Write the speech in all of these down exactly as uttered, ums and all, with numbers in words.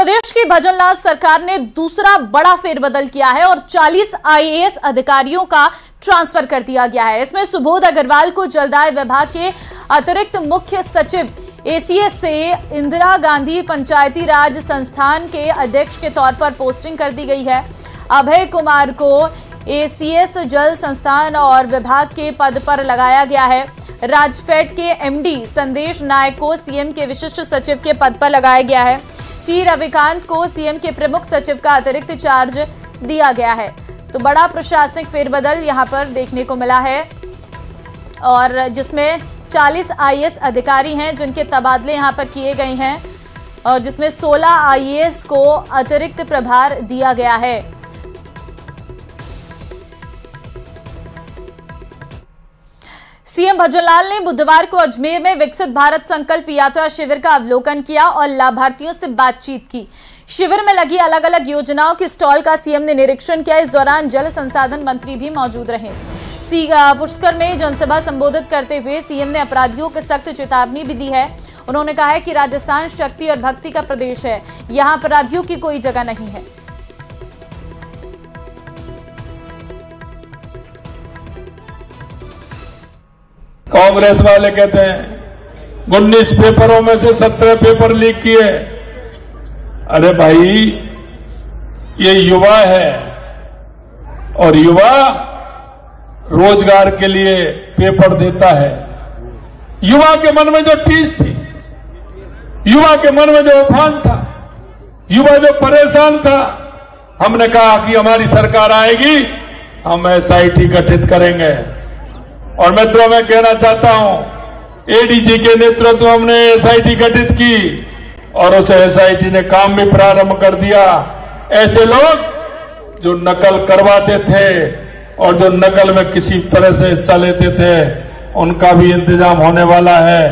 प्रदेश की भजनलाल सरकार ने दूसरा बड़ा फेरबदल किया है और चालीस आई ए एस अधिकारियों का ट्रांसफर कर दिया गया है। इसमें सुबोध अग्रवाल को जलदाय विभाग के अतिरिक्त मुख्य सचिव ए सी एस से इंदिरा गांधी पंचायती राज संस्थान के अध्यक्ष के तौर पर पोस्टिंग कर दी गई है। अभय कुमार को ए सी एस जल संस्थान और विभाग के पद पर लगाया गया है। राजफेड के एम डी संदेश नायक को सी एम के विशिष्ट सचिव के पद पर लगाया गया है। टी रविकांत को सी एम के प्रमुख सचिव का अतिरिक्त चार्ज दिया गया है। तो बड़ा प्रशासनिक फेरबदल यहाँ पर देखने को मिला है और जिसमें चालीस आई ए एस अधिकारी हैं जिनके तबादले यहाँ पर किए गए हैं और जिसमें सोलह आई ए एस को अतिरिक्त प्रभार दिया गया है। सी एम भजनलाल ने बुधवार को अजमेर में विकसित भारत संकल्प यात्रा शिविर का अवलोकन किया और लाभार्थियों से बातचीत की। शिविर में लगी अलग अलग योजनाओं के स्टॉल का सी एम ने निरीक्षण किया। इस दौरान जल संसाधन मंत्री भी मौजूद रहे। सी पुष्कर में जनसभा संबोधित करते हुए सी एम ने अपराधियों को सख्त चेतावनी भी दी है। उन्होंने कहा है कि राजस्थान शक्ति और भक्ति का प्रदेश है, यहाँ अपराधियों की कोई जगह नहीं है। कांग्रेस वाले कहते हैं उन्नीस पेपरों में से सत्रह पेपर लीक किए। अरे भाई, ये युवा है और युवा रोजगार के लिए पेपर देता है। युवा के मन में जो टीस थी, युवा के मन में जो उफान था, युवा जो परेशान था, हमने कहा कि हमारी सरकार आएगी, हम एस आई टी गठित करेंगे। और मित्रों, मैं कहना चाहता हूं, ए डी जी के नेतृत्व में हमने एस आई टी गठित की और उसे एस आई टी ने काम भी प्रारंभ कर दिया। ऐसे लोग जो नकल करवाते थे और जो नकल में किसी तरह से हिस्सा लेते थे, उनका भी इंतजाम होने वाला है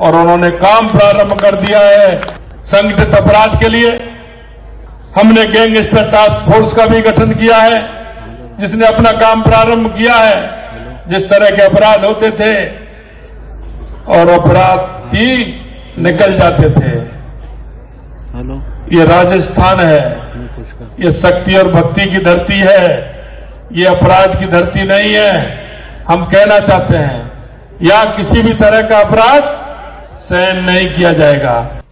और उन्होंने काम प्रारंभ कर दिया है। संगठित अपराध के लिए हमने गैंगस्टर टास्क फोर्स का भी गठन किया है, जिसने अपना काम प्रारंभ किया है। जिस तरह के अपराध होते थे और अपराधी निकल जाते थे, ये राजस्थान है, ये शक्ति और भक्ति की धरती है, ये अपराध की धरती नहीं है। हम कहना चाहते हैं, यहां किसी भी तरह का अपराध सहन नहीं किया जाएगा।